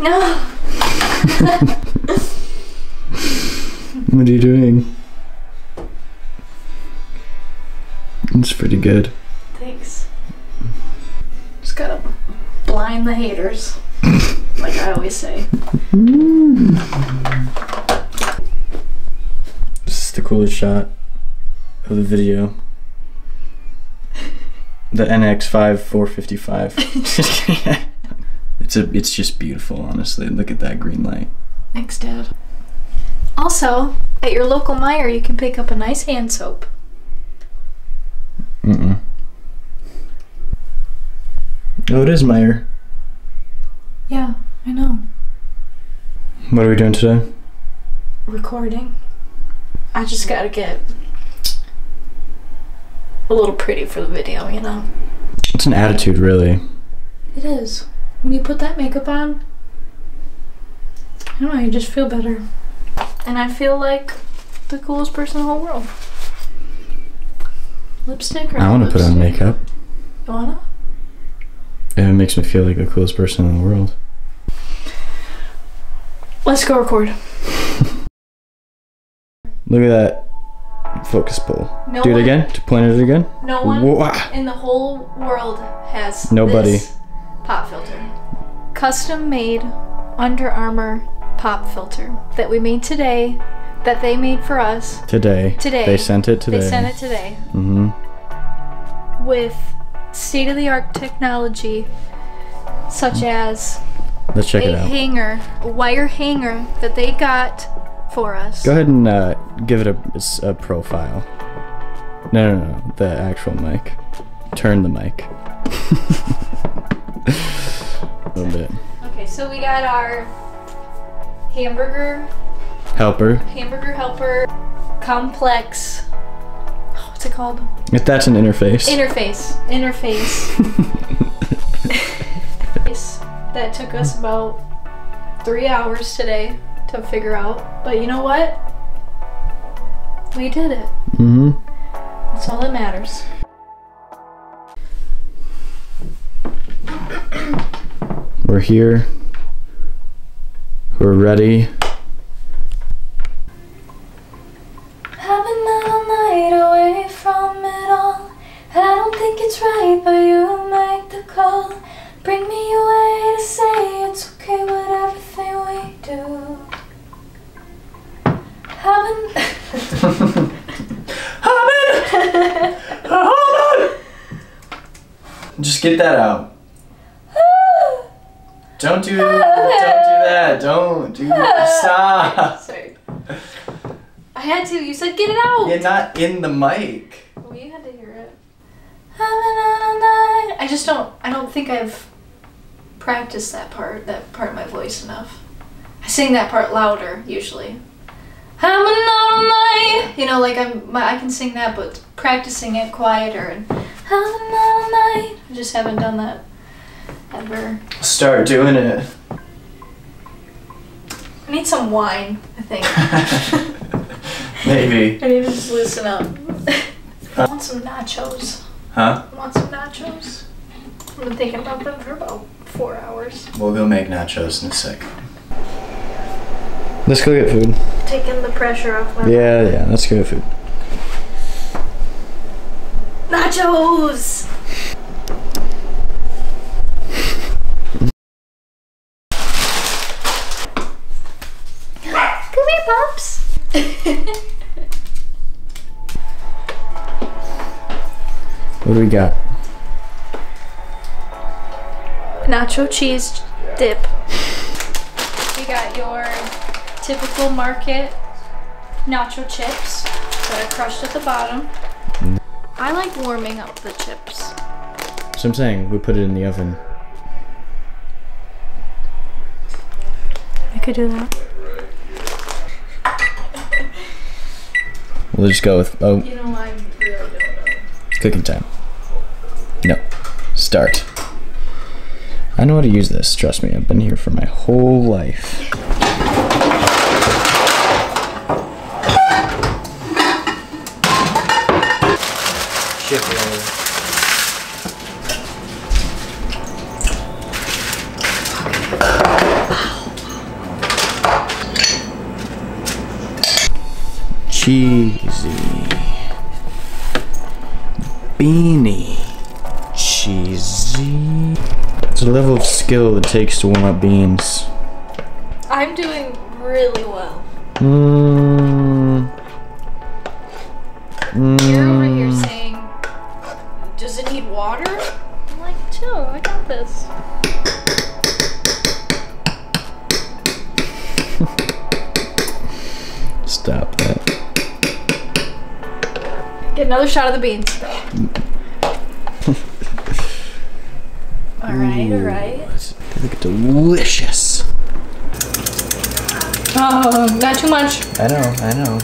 No. What are you doing? It's pretty good. Thanks. Just gotta blind the haters, like I always say. This is the coolest shot of the video. The NX5455. It's just beautiful, honestly. Look at that green light. Thanks, Dad. Also, at your local Meijer, you can pick up a nice hand soap. Mm-mm. Oh, it is Meijer. Yeah, I know. What are we doing today? Recording. I just gotta get a little pretty for the video, you know? It's an attitude, really. It is. When you put that makeup on, I don't know, you just feel better. And I feel like the coolest person in the whole world. Lipstick or I want to put on makeup. You wanna? And it makes me feel like the coolest person in the world. Let's go record. Look at that. Focus pull. No do it again? To point it again? No one in the whole world has this pop filter. Custom made Under Armour pop filter that we made today, that they made for us. Today. Today. They sent it today. They sent it today. Mm-hmm. With state-of-the-art technology such as a wire hanger that they got for us. Go ahead and give it a profile. No, the actual mic. Turn the mic. A little bit. Okay, so we got our hamburger helper complex. Oh, what's it called? If that's an interface. Interface. That took us about 3 hours today to figure out, but you know what? We did it. Mm-hmm. That's all that matters. We're here. We're ready. Haven't had a night away from it all. I don't think it's right, but you make the call. Bring me away to say it's okay with everything we do. Just get that out. Don't do that. Stop. Sorry. I had to. You said get it out. You're not in the mic. Well, you had to hear it. I just don't. I don't think I've practiced that part of my voice enough. I sing that part louder usually. You know, like I can sing that, but practicing it quieter and I just haven't done that ever. Start doing it. I need some wine, I think. Maybe. I need to just loosen up. I want some nachos. Huh? I want some nachos. I've been thinking about them for about 4 hours. We'll go make nachos in a sec. Let's go get food. Taking the pressure off my mouth. Yeah, let's go get food. Nachos! Come here, pups! What do we got? Nacho cheese dip. We got your typical market nacho chips that are crushed at the bottom. I like warming up the chips. So I'm saying we put it in the oven. I could do that. We'll just go with You know, I really don't know. Cooking time. No. Start. I know how to use this, trust me, I've been here for my whole life. cheesy, beanie, cheesy. It's a level of skill it takes to warm up beans. I'm doing really well. You're over here saying, does it need water? I'm like, chill, I got this. Stop that. Get another shot of the beans. Alright, alright. They look delicious. Oh, not too much. I know, I know.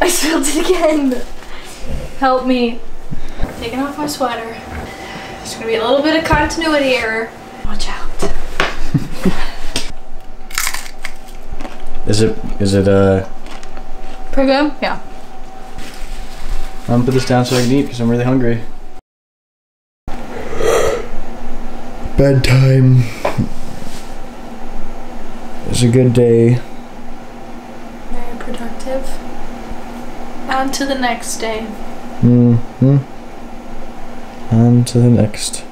I spilled it again. Help me. Taking off my sweater. There's gonna be a little bit of continuity error. Watch out. Is it pretty good? Yeah. I'm gonna put this down so I can eat because I'm really hungry. Bedtime. It was a good day. Very productive. On to the next day. On to the next.